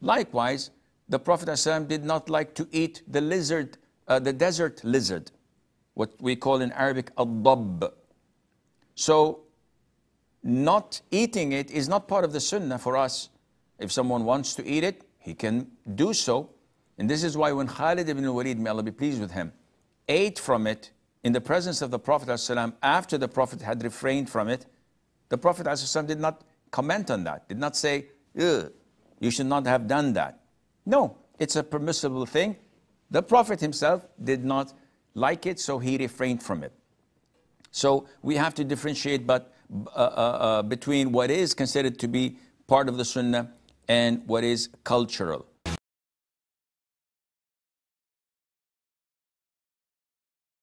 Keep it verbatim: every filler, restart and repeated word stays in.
Likewise, the Prophet ﷺ did not like to eat the lizard, uh, the desert lizard, what we call in Arabic al-dabb. So not eating it is not part of the sunnah for us. If someone wants to eat it, he can do so. And this is why when Khalid ibn Walid, may Allah be pleased with him, ate from it in the presence of the Prophet ﷺ after the Prophet had refrained from it, the Prophet ﷺ did not comment on that, did not say, "Ugh, you should not have done that." No, it's a permissible thing. The Prophet himself did not like it, so he refrained from it. So we have to differentiate but, uh, uh, uh, between what is considered to be part of the sunnah and what is cultural.